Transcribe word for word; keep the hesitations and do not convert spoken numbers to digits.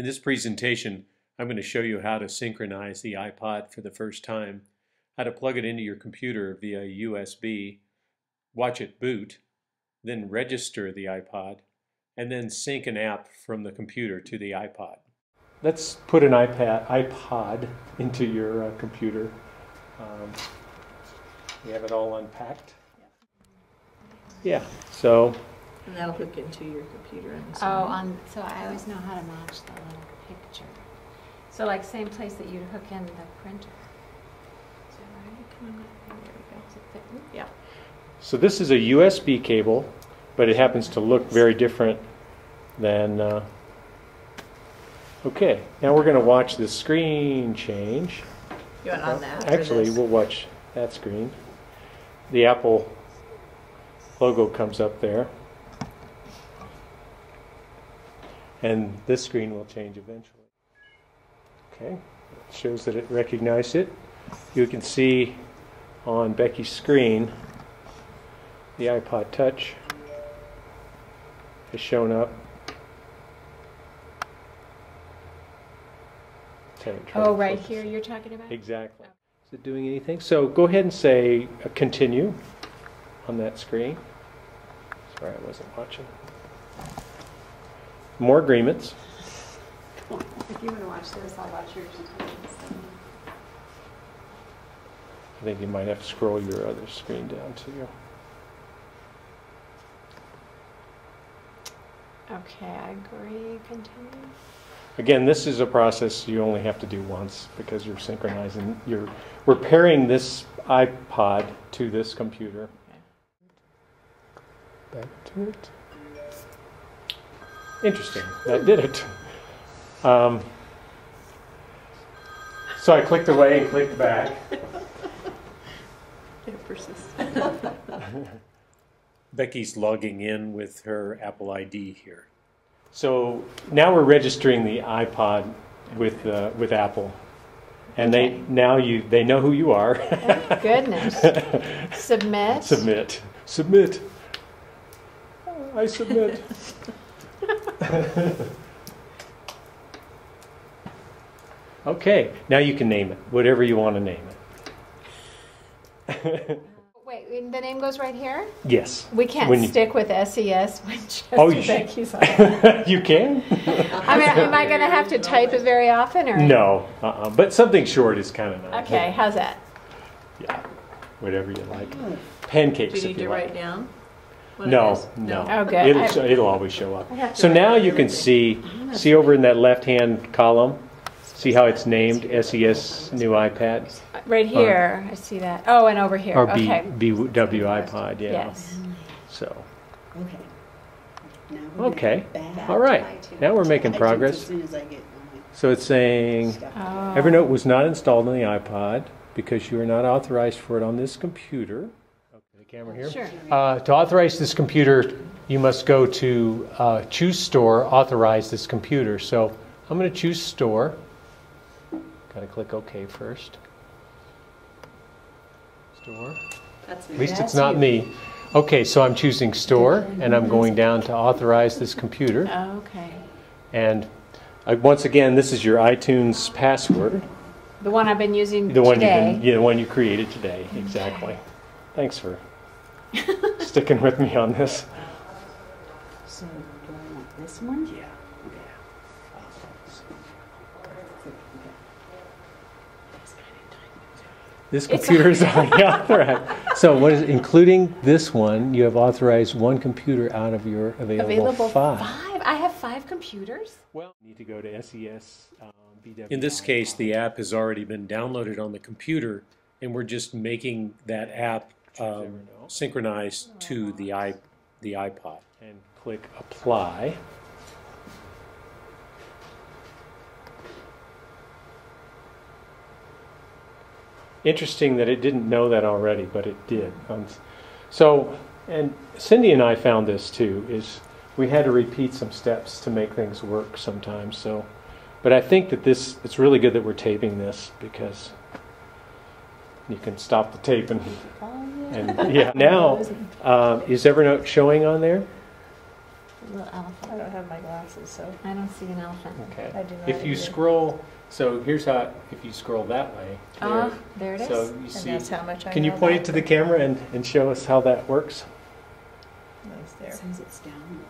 In this presentation, I'm going to show you how to synchronize the iPod for the first time, how to plug it into your computer via U S B, watch it boot, then register the iPod, and then sync an app from the computer to the iPod. Let's put an iPad, iPod into your uh, computer. Um, you have it all unpacked? Yeah, so... And that'll hook into your computer. And so oh, on. Um, so I always know how to match the little picture. So like same place that you hook in the printer. So, come on, there we go. It yeah. So this is a U S B cable, but it happens to look very different than... Uh, okay, now we're going to watch this screen change. You want on that? Actually, we'll watch that screen. The Apple logo comes up there. And this screen will change eventually. Okay, it shows that it recognized it. You can see on Becky's screen the iPod Touch has shown up. Oh, right here you're talking about? Exactly. Oh. Is it doing anything? So go ahead and say uh, continue on that screen. Sorry, I wasn't watching. More agreements. If you want to watch this, I'll watch yours. I think you might have to scroll your other screen down too. Okay, I agree. Continue. Again, this is a process you only have to do once because you're synchronizing. You're we're pairing this iPod to this computer. Okay. Back to it. Interesting, that did it. Um, so I clicked away and clicked back. It persisted. Becky's logging in with her Apple I D here. So now we're registering the iPod with uh, with Apple, and okay. they now you they know who you are. Oh, goodness. Submit. Submit. Submit. Oh, I submit. Okay, now you can name it, whatever you want to name it. Wait, the name goes right here? Yes. We can't you, stick with S E S when Chester oh, you Becky's on it. You can? I mean, am I going to have to type it very often? Or? No, uh-uh, but something short is kind of nice. Okay, how's that? Yeah, whatever you like. Mm. Pancakes if you like. Do you need to write down? No, no. Oh, good. It'll, it'll always show up. So now you can see, see over in that left-hand column, see how it's named, S E S New iPad? Right here, or, I see that. Oh, and over here. Or okay. B W iPod, yeah. Yes. So. Okay. Okay. All right. Now we're making progress. So it's saying, oh. Evernote was not installed on the iPod because you are not authorized for it on this computer. Camera here. Sure. Uh, to authorize this computer, you must go to uh, Choose Store, Authorize This Computer. So I'm going to choose Store. Got to click OK first. Store. That's At least that's it's not you. me. Okay, so I'm choosing Store, and I'm going down to Authorize This Computer. Oh, okay. And uh, once again, this is your iTunes password. The one I've been using the today. One you've been, yeah, the one you created today, exactly. Okay. Thanks for sticking with me on this. So, do I want this one? Yeah. Okay. This computer is already authorized. So, what is it? Including this one, you have authorized one computer out of your available, available five. Five? I have five computers? Well, you need to go to S E S. Um, B W I. In this case, the app has already been downloaded on the computer, and we're just making that app Um, synchronized to the i the iPod, and click apply. Interesting that it didn't know that already, but it did. Um, so, and Cindy and I found this too. Is we had to repeat some steps to make things work sometimes. So, but I think that this it's really good that we're taping this because you can stop the tape and. And yeah, now uh, is Evernote showing on there? A little elephant. I don't have my glasses, so I don't see an elephant. Okay. I do not if you either. Scroll, so here's how. If you scroll that way, there, uh, there it is. So you see. And that's how much I can know you point it to the camera and, and show us how that works? It says it's down.